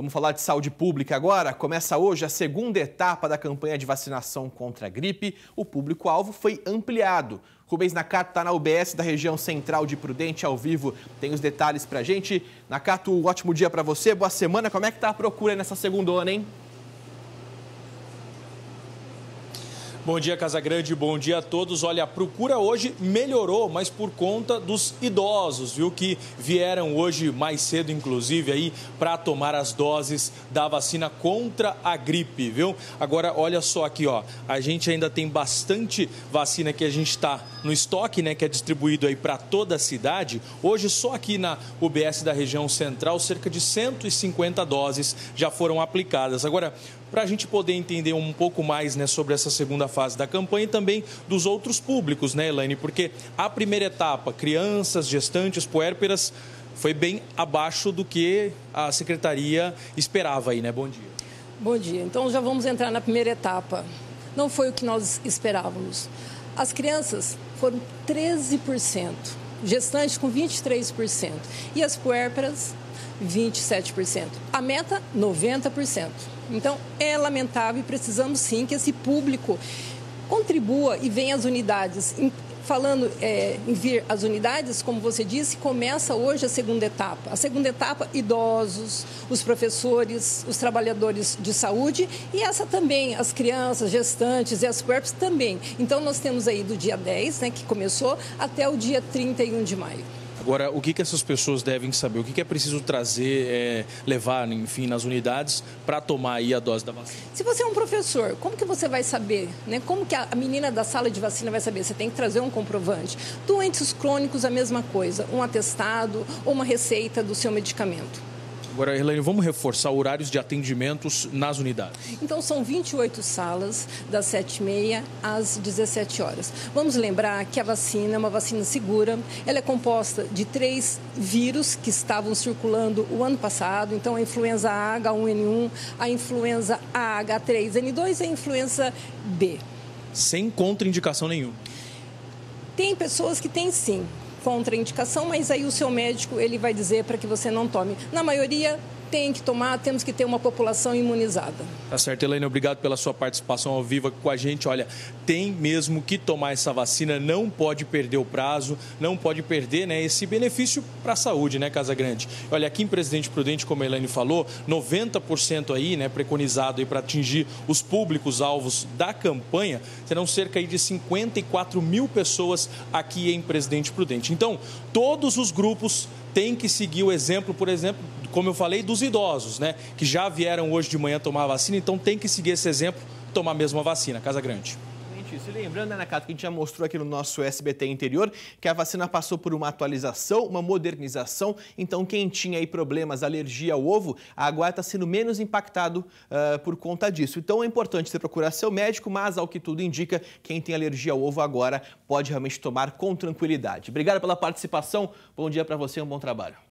Vamos falar de saúde pública agora? Começa hoje a segunda etapa da campanha de vacinação contra a gripe. O público-alvo foi ampliado. Rubens Nakato está na UBS da região central de Prudente, ao vivo. Tem os detalhes para a gente. Nakato, um ótimo dia para você, boa semana. Como é que está a procura nessa segundona, hein? Bom dia, Casagrande. Bom dia a todos. Olha, a procura hoje melhorou, mas por conta dos idosos, viu? Que vieram hoje mais cedo, inclusive, aí para tomar as doses da vacina contra a gripe, viu? Agora, olha só aqui, ó. A gente ainda tem bastante vacina que a gente está no estoque, né? Que é distribuído aí para toda a cidade. Hoje, só aqui na UBS da região central, cerca de 150 doses já foram aplicadas. Agora, para a gente poder entender um pouco mais, né, sobre essa segunda fase da campanha e também dos outros públicos, né, Elaine? Porque a primeira etapa, crianças, gestantes, puérperas, foi bem abaixo do que a secretaria esperava aí, né? Bom dia. Bom dia. Então já vamos entrar na primeira etapa. Não foi o que nós esperávamos. As crianças foram 13%, gestantes com 23% e as puérperas 27%. A meta, 90%. Então, é lamentável e precisamos sim que esse público contribua e venha às unidades. Falando em vir às unidades, como você disse, começa hoje a segunda etapa. A segunda etapa, idosos, os professores, os trabalhadores de saúde e essa também, as crianças, gestantes e as puérperas também. Então, nós temos aí do dia 10, né, que começou, até o dia 31 de maio. Agora, o que que essas pessoas devem saber? O que que é preciso trazer, levar, enfim, nas unidades para tomar aí a dose da vacina? Se você é um professor, como que você vai saber, né? Como que a menina da sala de vacina vai saber? Você tem que trazer um comprovante. Doentes crônicos, a mesma coisa. Um atestado ou uma receita do seu medicamento. Agora, Helena, vamos reforçar horários de atendimentos nas unidades. Então, são 28 salas, das 7h30 às 17 horas. Vamos lembrar que a vacina é uma vacina segura. Ela é composta de 3 vírus que estavam circulando o ano passado. Então, a influenza A, H1N1, a influenza A, H3N2 e a influenza B. Sem contraindicação nenhuma? Tem pessoas que têm, sim, contraindicação, mas aí o seu médico ele vai dizer para que você não tome. Na maioria tem que tomar, temos que ter uma população imunizada. Tá certo, Elaine, obrigado pela sua participação ao vivo com a gente. Olha, tem mesmo que tomar essa vacina, não pode perder o prazo, não pode perder, né, esse benefício para a saúde, né, Casagrande? Olha, aqui em Presidente Prudente, como a Elaine falou, 90% aí, né, preconizado aí para atingir os públicos-alvos da campanha, serão cerca aí de 54 mil pessoas aqui em Presidente Prudente. Então, todos os grupos têm que seguir o exemplo, por exemplo, como eu falei, dos idosos, né? Que já vieram hoje de manhã tomar a vacina, então tem que seguir esse exemplo, tomar mesmo a vacina. Casagrande. Isso. E lembrando, né, Nakato, que a gente já mostrou aqui no nosso SBT Interior, que a vacina passou por uma atualização, uma modernização, então quem tinha aí problemas, alergia ao ovo, agora está sendo menos impactado por conta disso. Então é importante você procurar seu médico, mas ao que tudo indica, quem tem alergia ao ovo agora pode realmente tomar com tranquilidade. Obrigado pela participação, bom dia para você e um bom trabalho.